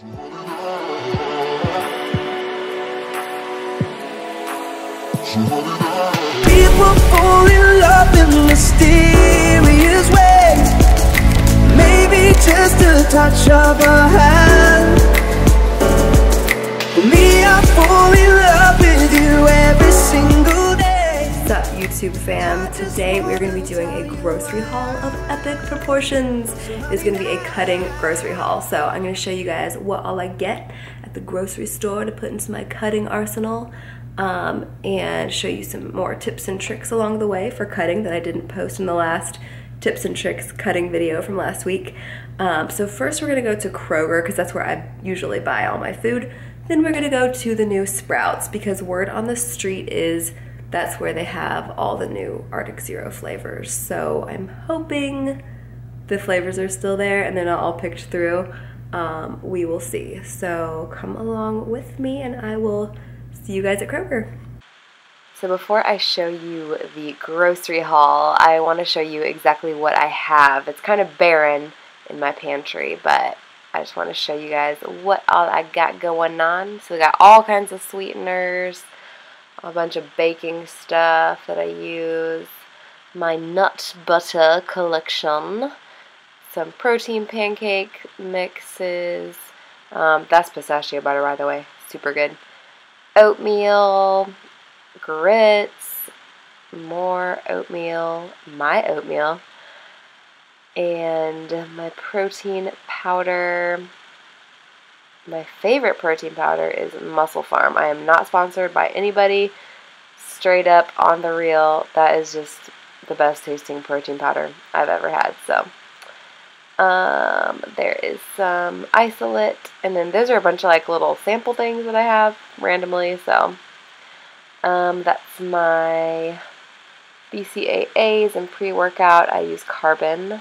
People fall in love in mysterious ways. Maybe just a touch of a hand. Me, I fall in love with you every single day. What's up, YouTube fam? Today we're going to be doing a grocery haul of epic proportions. It's going to be a cutting grocery haul. So I'm going to show you guys what all I get at the grocery store to put into my cutting arsenal. And show you some more tips and tricks along the way for cutting that I didn't post in the last tips and tricks cutting video from last week. So first we're gonna go to Kroger because that's where I usually buy all my food. Then we're gonna go to the new Sprouts because word on the street is that's where they have all the new Arctic Zero flavors. So I'm hoping the flavors are still there and they're not all picked through. We will see. So come along with me and I will see you guys at Kroger. So before I show you the grocery haul, I want to show you exactly what I have. It's kind of barren in my pantry, but I just want to show you guys what all I got going on. So we got all kinds of sweeteners, a bunch of baking stuff that I use, my nut butter collection, some protein pancake mixes. That's pistachio butter, by the way. Super good. Oatmeal, grits, more oatmeal, my oatmeal, and my protein powder. My favorite protein powder is Muscle Farm. I am not sponsored by anybody. Straight up on the reel, that is just the best tasting protein powder I've ever had. So there is some isolate, and then those are a bunch of like little sample things that I have randomly. So that's my BCAAs and pre-workout. I use Carbon,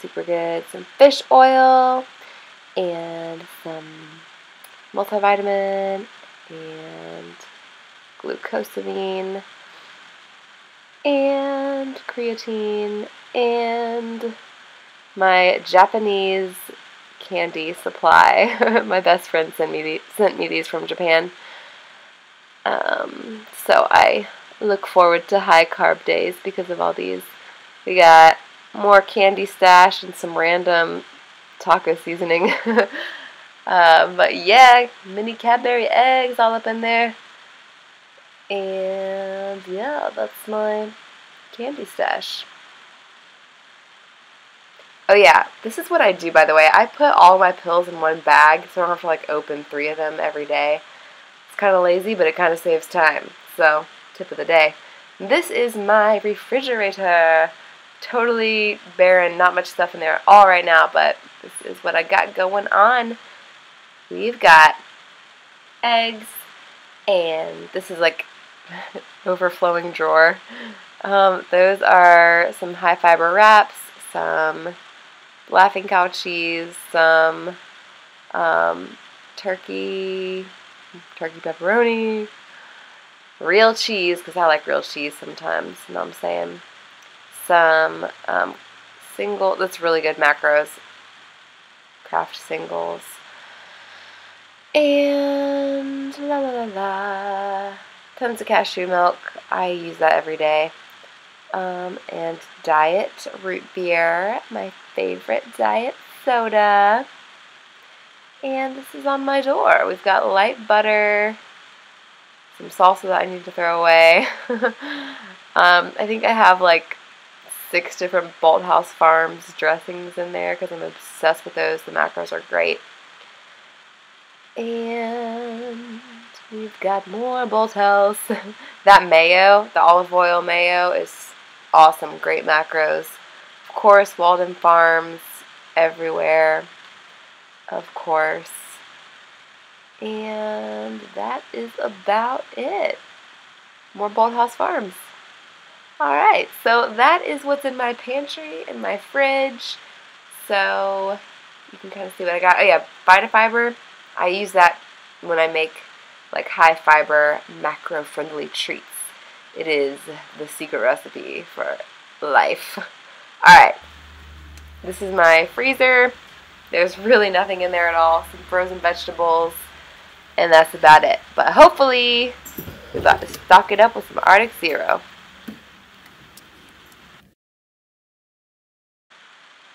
super good. Some fish oil and some multivitamin and glucosamine and creatine and my Japanese candy supply. My best friend sent me these from Japan. So I look forward to high carb days because of all these. We got more candy stash and some random taco seasoning. But yeah, mini Cadbury eggs all up in there. And yeah, that's my candy stash. Oh yeah, this is what I do, by the way. I put all my pills in one bag, so I don't have to like open 3 of them every day. It's kind of lazy, but it kind of saves time. So, tip of the day. This is my refrigerator. Totally barren, not much stuff in there at all right now, but this is what I got going on. We've got eggs, and this is like overflowing drawer. Those are some high fiber wraps, some Laughing Cow cheese, some turkey pepperoni, real cheese, because I like real cheese sometimes, you know what I'm saying? Some single, that's really good macros, Kraft Singles, and la la la la, tons of cashew milk, I use that every day. And diet root beer, my favorite diet soda. And this is on my door. We've got light butter, some salsa that I need to throw away. I think I have like 6 different Bolthouse Farms dressings in there because I'm obsessed with those. The macros are great. And we've got more Bolthouse. That mayo, the olive oil mayo, is awesome. Great macros. Of course, Walden Farms everywhere. Of course. And that is about it. More Bolthouse Farms. Alright, so that is what's in my pantry and my fridge. So you can kind of see what I got. Oh yeah, VitaFiber. I use that when I make like high fiber, macro friendly treats. It is the secret recipe for life. Alright, this is my freezer. There's really nothing in there at all. Some frozen vegetables, and that's about it. But hopefully, we've got to stock it up with some Arctic Zero.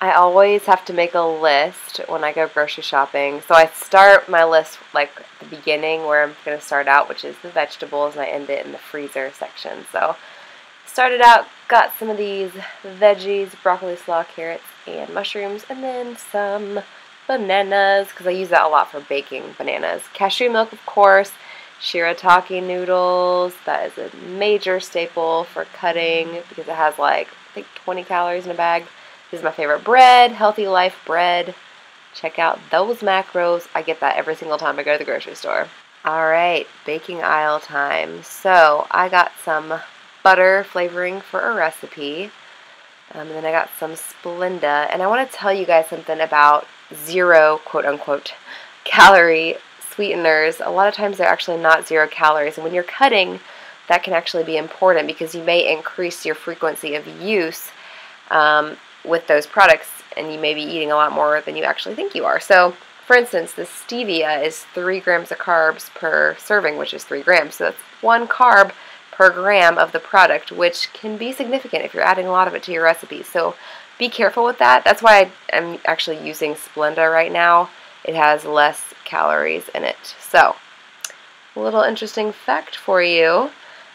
I always have to make a list when I go grocery shopping. So I start my list like at the beginning where I'm going to start out, which is the vegetables, and I end it in the freezer section. So started out, got some of these veggies, broccoli, slaw, carrots, and mushrooms, and then some bananas, because I use that a lot for baking bananas. Cashew milk, of course, shirataki noodles. That is a major staple for cutting because it has like, I think, 20 calories in a bag. This is my favorite bread, Healthy Life bread. Check out those macros. I get that every single time I go to the grocery store. All right, baking aisle time. So I got some butter flavoring for a recipe. And then I got some Splenda. And I want to tell you guys something about zero, quote unquote, calorie sweeteners. A lot of times they're actually not zero calories. And when you're cutting, that can actually be important because you may increase your frequency of use with those products, and you may be eating a lot more than you actually think you are. So, for instance, the stevia is 3 grams of carbs per serving, which is 3 grams. So that's 1 carb per gram of the product, which can be significant if you're adding a lot of it to your recipe. So be careful with that. That's why I'm actually using Splenda right now. It has less calories in it. So, a little interesting fact for you.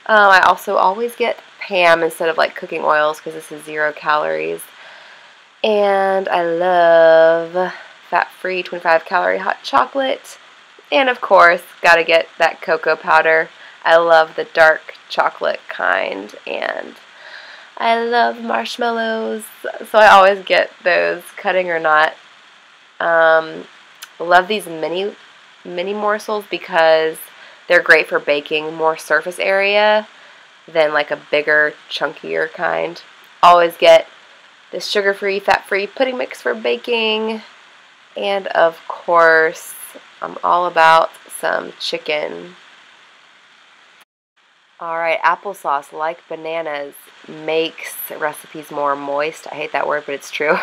I also always get Pam instead of like cooking oils because this is 0 calories. And I love fat-free 25-calorie hot chocolate. And, of course, gotta get that cocoa powder. I love the dark chocolate kind. And I love marshmallows. So I always get those, cutting or not. I love these mini morsels because they're great for baking more surface area than like a bigger, chunkier kind. Always get this sugar-free, fat-free pudding mix for baking. And, of course, I'm all about some chicken. Alright, applesauce, like bananas, makes recipes more moist. I hate that word, but it's true.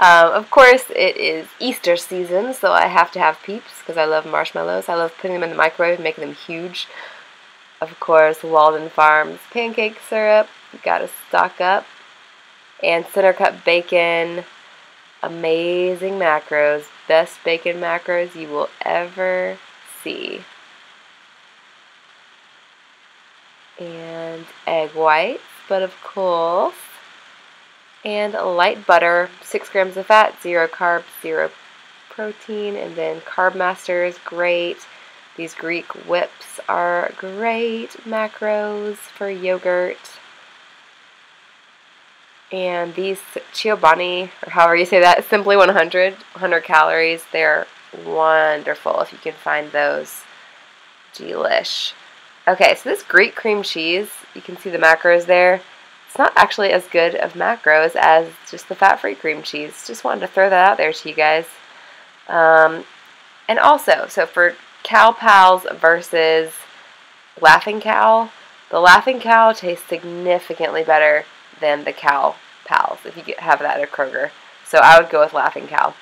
Of course, it is Easter season, so I have to have Peeps because I love marshmallows. I love putting them in the microwave and making them huge. Of course, Walden Farms pancake syrup. You gotta stock up. And center cut bacon, amazing macros, best bacon macros you will ever see. And egg whites, but of course. And light butter, 6 grams of fat, 0 carbs, 0 protein. And then Carb Masters, great. These Greek whips are great macros for yogurt. And these Chobani, or however you say that, Simply 100 calories. They're wonderful if you can find those. Delish. Okay, so this Greek cream cheese, you can see the macros there. It's not actually as good of macros as just the fat-free cream cheese. Just wanted to throw that out there to you guys. And also, so for Cow Pals versus Laughing Cow, the Laughing Cow tastes significantly better than the Cow Pals, if you have that at Kroger. So I would go with Laughing Cow.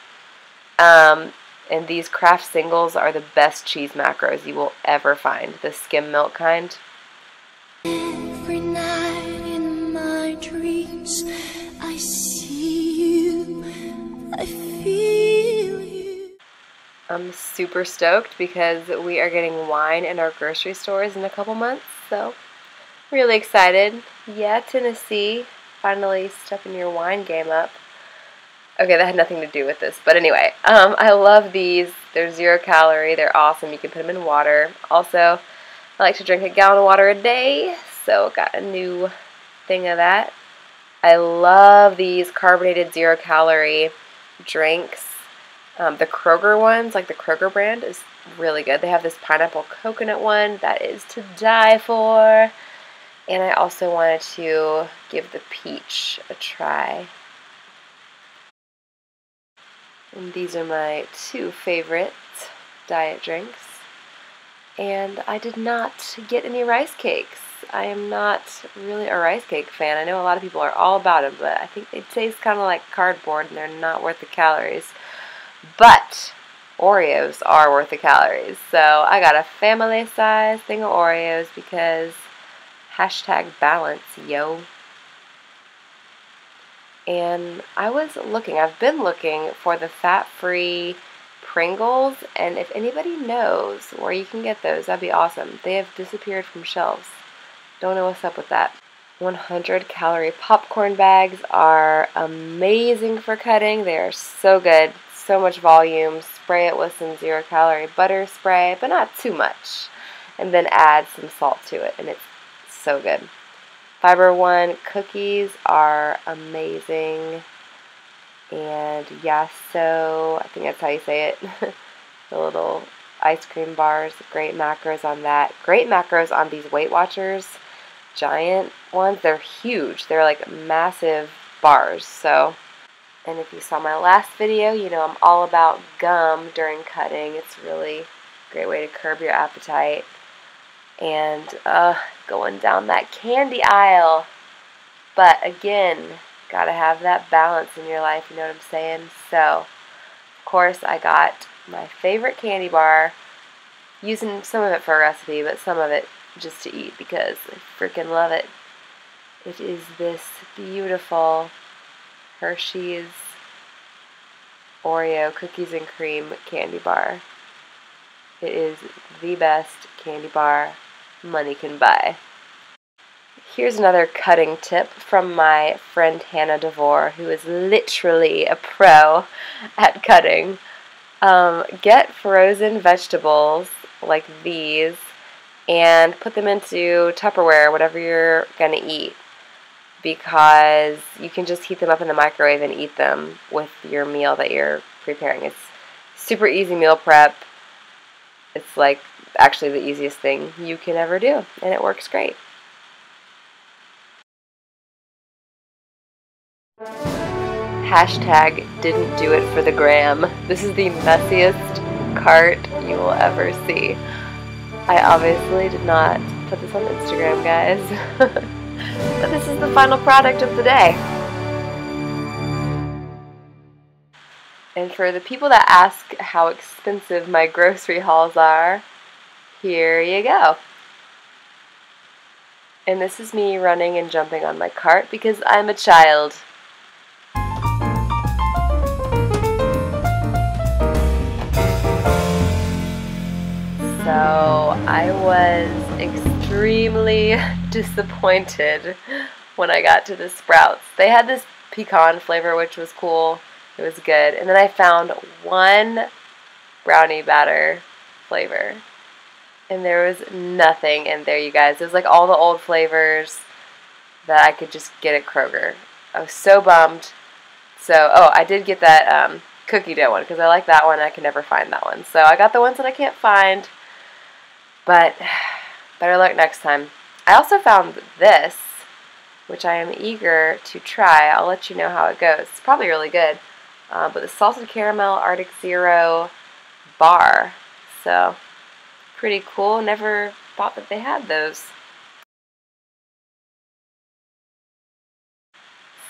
And these Kraft Singles are the best cheese macros you will ever find, the skim milk kind. Every night in my dreams, I see you, I feel you. I'm super stoked because we are getting wine in our grocery stores in a couple months, so really excited. Yeah, Tennessee, finally stepping your wine game up. Okay, that had nothing to do with this, but anyway, I love these. They're 0 calorie, they're awesome. You can put them in water. Also, I like to drink a gallon of water a day, so got a new thing of that. I love these carbonated 0 calorie drinks. The Kroger ones, like the Kroger brand, is really good. They have this pineapple coconut one that is to die for. And I also wanted to give the peach a try. And these are my 2 favorite diet drinks. And I did not get any rice cakes. I am not really a rice cake fan. I know a lot of people are all about them, but I think they taste kind of like cardboard and they're not worth the calories. But Oreos are worth the calories. So I got a family size thing of Oreos because #balance, yo. And I was looking, I've been looking for the fat-free Pringles, and if anybody knows where you can get those, that'd be awesome. They have disappeared from shelves. Don't know what's up with that. 100-calorie popcorn bags are amazing for cutting. They are so good. So much volume. Spray it with some zero-calorie butter spray, but not too much. And then add some salt to it, and it's so good. Fiber One cookies are amazing. And Yasso, I think that's how you say it. The little ice cream bars. Great macros on that. Great macros on these Weight Watchers. Giant ones. They're huge. They're like massive bars. So, and if you saw my last video, you know I'm all about gum during cutting. It's really a great way to curb your appetite. And going down that candy aisle. But again, gotta have that balance in your life, you know what I'm saying? So, of course, I got my favorite candy bar, using some of it for a recipe, but some of it just to eat because I freaking love it. It is this beautiful Hershey's Oreo Cookies and Cream candy bar. It is the best candy bar money can buy. Here's another cutting tip from my friend Hannah DeVore, who is literally a pro at cutting. Get frozen vegetables like these and put them into Tupperware, whatever you're going to eat, because you can just heat them up in the microwave and eat them with your meal that you're preparing. It's super easy meal prep. It's like actually the easiest thing you can ever do, and it works great. #didn't do it for the gram. This is the messiest cart you will ever see. I obviously did not put this on Instagram, guys. But this is the final product of the day. And for the people that ask how expensive my grocery hauls are, here you go. And this is me running and jumping on my cart because I'm a child. So I was extremely disappointed when I got to the Sprouts. They had this pecan flavor, which was cool. It was good. And then I found one brownie batter flavor. And there was nothing in there, you guys. It was like all the old flavors that I could just get at Kroger. I was so bummed. So, oh, I did get that cookie dough one because I like that one. I can never find that one. So I got the ones that I can't find. But better luck next time. I also found this, which I am eager to try. I'll let you know how it goes. It's probably really good. But the salted caramel Arctic Zero bar. So, pretty cool. Never thought that they had those.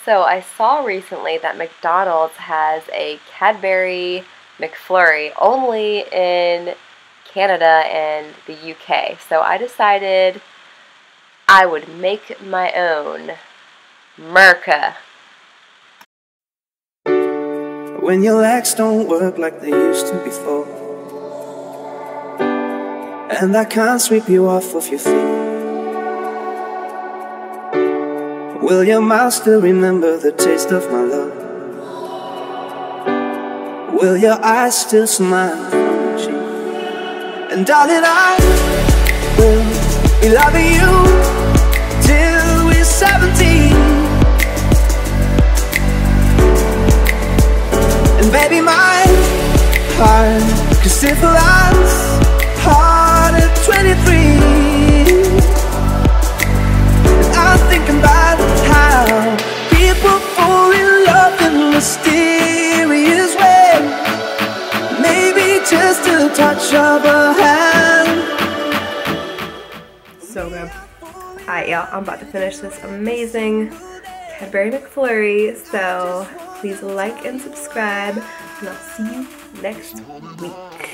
So, I saw recently that McDonald's has a Cadbury McFlurry only in Canada and the UK. So, I decided I would make my own. Merca. When your legs don't work like they used to before, and I can't sweep you off of your feet, will your mouth still remember the taste of my love? Will your eyes still smile on your cheek? And darling, I will be loving you 17. And baby, my heart could sit for us hard at 23. And I'm thinking about how people fall in love in mysterious ways. Maybe just a touch of a hand. So good. Hi y'all, I'm about to finish this amazing Cadbury McFlurry, so please like and subscribe, and I'll see you next week.